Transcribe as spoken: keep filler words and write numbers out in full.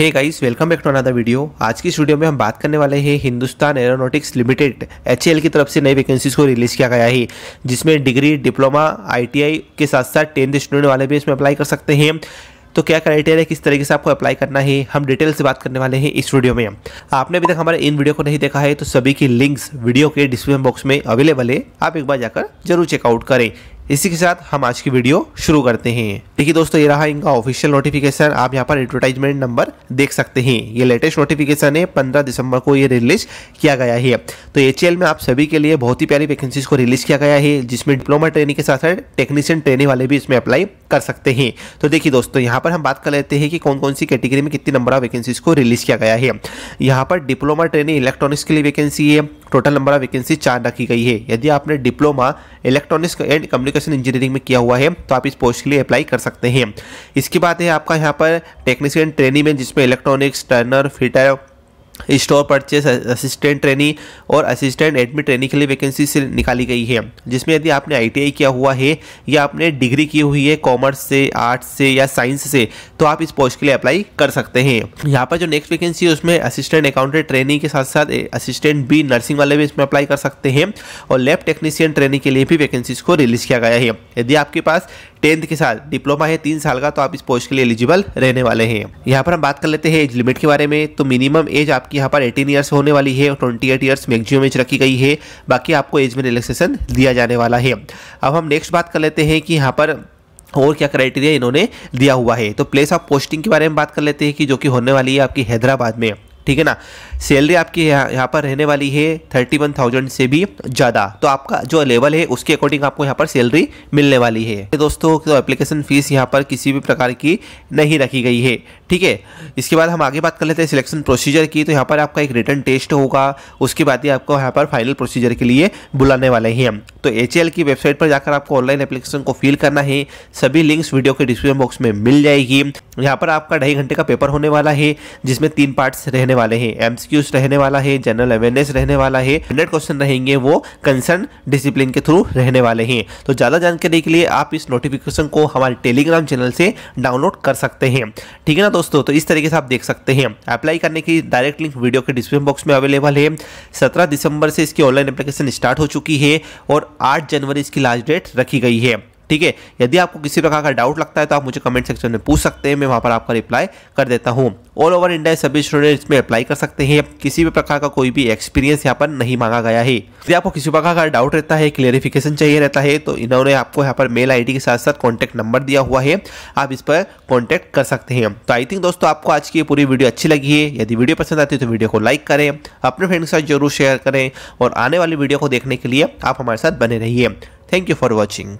Hey guys, welcome back to another video. आज की इस वीडियो में हम बात करने वाले हैं Hindustan aeronautics limited H A L की तरफ से नई वैकेंसीज को रिलीज़ किया गया है, जिसमें degree, diploma, I T I के साथ साथ टेंथ स्टूडेंट वाले भी इसमें अप्लाई कर सकते हैं। तो क्या क्राइटेरिया, किस तरीके से आपको अप्लाई करना है, हम डिटेल से बात करने वाले हैं इस वीडियो में। आपने अभी तक हमारे इन वीडियो को नहीं देखा है तो सभी की लिंक्स वीडियो के डिस्क्रिप्शन बॉक्स में अवेलेबल है, आप एक बार जाकर जरूर चेकआउट करें। इसी के साथ हम आज की वीडियो शुरू करते हैं। देखिए दोस्तों, ये रहा इनका ऑफिशियल नोटिफिकेशन। आप यहाँ पर एडवर्टाइजमेंट नंबर देख सकते हैं। ये लेटेस्ट नोटिफिकेशन है, पंद्रह दिसंबर को ये रिलीज किया गया है। तो एच ए एल में आप सभी के लिए बहुत ही प्यारी वैकेंसीज को रिलीज किया गया है, जिसमें डिप्लोमा ट्रेनिंग के साथ साथ टेक्नीशियन ट्रेनिंग वाले भी इसमें अप्लाई कर सकते हैं। तो देखिए दोस्तों, यहाँ पर हम बात कर लेते हैं कि कौन कौन सी कैटेगरी में कितनी नंबर ऑफ वैकेंसीज को रिलीज किया गया है। यहाँ पर डिप्लोमा ट्रेनिंग इलेक्ट्रॉनिक्स के लिए वैकेंसी है। टोटल नंबर ऑफ वैकेंसी चार रखी गई है। यदि आपने diploma electronics and communication engineering में किया हुआ है तो आप इस पोस्ट के लिए अप्लाई कर सकते हैं। इसके बाद है आपका यहाँ पर टेक्नीशियन ट्रेनी में, जिसमें electronics, turner, fitter, store purchase assistant trainee और असिस्टेंट एडमिट ट्रेनी के लिए वैकेंसी से निकाली गई है, जिसमें यदि आपने आई टी आई किया हुआ है या आपने डिग्री की हुई है कॉमर्स से, आर्ट्स से या साइंस से, तो आप इस पोस्ट के लिए अप्लाई कर सकते हैं। यहाँ पर जो नेक्स्ट वैकेंसी है उसमें असिस्टेंट अकाउंटेंट ट्रेनी के साथ साथ असिस्टेंट बी नर्सिंग वाले भी इसमें अप्लाई कर सकते हैं और लैब टेक्नीशियन ट्रेनी के लिए भी वैकेंसीज को रिलीज़ किया गया है। यदि आपके पास टेंथ के साथ डिप्लोमा है तीन साल का तो आप इस पोस्ट के लिए एलिजिबल रहने वाले हैं। यहाँ पर हम बात कर लेते हैं एज लिमिट के बारे में। तो मिनिमम एज आपकी यहाँ पर अठारह इयर्स होने वाली है और अट्ठाईस इयर्स मैक्सिमम एज रखी गई है। बाकी आपको एज में रिलैक्सेशन दिया जाने वाला है। अब हम नेक्स्ट बात कर लेते हैं कि यहाँ पर और क्या क्राइटेरिया इन्होंने दिया हुआ है। तो प्लेस ऑफ पोस्टिंग के बारे में बात कर लेते हैं कि जो कि होने वाली है आपकी हैदराबाद में, ठीक है ना। सैलरी आपकी यहाँ यहाँ पर रहने वाली है थर्टी वन थाउजेंड से भी ज़्यादा। तो आपका जो लेवल है उसके अकॉर्डिंग आपको यहाँ पर सैलरी मिलने वाली है दोस्तों। तो एप्लीकेशन फ़ीस यहाँ पर किसी भी प्रकार की नहीं रखी गई है, ठीक है। इसके बाद हम आगे बात कर लेते हैं सिलेक्शन प्रोसीजर की। तो यहाँ पर आपका एक रिटर्न टेस्ट होगा, उसके बाद ही आपको यहाँ पर फाइनल प्रोसीजर के लिए बुलाने वाले हैं। तो एच ए एल की वेबसाइट पर जाकर आपको ऑनलाइन एप्लीकेशन को फिल करना है। सभी लिंक्स वीडियो के डिस्क्रिप्शन बॉक्स में मिल जाएगी। यहाँ पर आपका ढाई घंटे का पेपर होने वाला है, जिसमें तीन पार्ट्स रहने वाले हैं। एम सी क्यूज़ रहने वाला है, जनरल अवेयरनेस रहने वाला है, हंड्रेड क्वेश्चन रहेंगे, वो कंसर्न डिसिप्लिन के थ्रू रहने वाले हैं। तो ज़्यादा जानकारी के लिए आप इस नोटिफिकेशन को हमारे टेलीग्राम चैनल से डाउनलोड कर सकते हैं, ठीक है ना दोस्तों। तो इस तरीके से आप देख सकते हैं। अप्लाई करने की डायरेक्ट लिंक वीडियो के डिस्क्रिप्शन बॉक्स में अवेलेबल है। सत्रह दिसंबर से इसकी ऑनलाइन एप्लीकेशन स्टार्ट हो चुकी है और आठ जनवरी इसकी लास्ट डेट रखी गई है, ठीक है। यदि आपको किसी प्रकार का डाउट लगता है तो आप मुझे कमेंट सेक्शन में पूछ सकते हैं, मैं वहाँ पर आपका रिप्लाई कर देता हूँ। ऑल ओवर इंडिया सभी स्टूडेंट्स में अप्लाई कर सकते हैं। किसी भी प्रकार का कोई भी एक्सपीरियंस यहाँ पर नहीं मांगा गया है। यदि आपको किसी प्रकार का डाउट रहता है, क्लेरिफिकेशन चाहिए रहता है, तो इन्होंने आपको यहाँ पर मेल आई डी के साथ साथ कॉन्टैक्ट नंबर दिया हुआ है, आप इस पर कॉन्टैक्ट कर सकते हैं। तो आई थिंक दोस्तों आपको आज की पूरी वीडियो अच्छी लगी है। यदि वीडियो पसंद आती है तो वीडियो को लाइक करें, अपने फ्रेंड के साथ जरूर शेयर करें और आने वाली वीडियो को देखने के लिए आप हमारे साथ बने रहिए। Thank you for watching.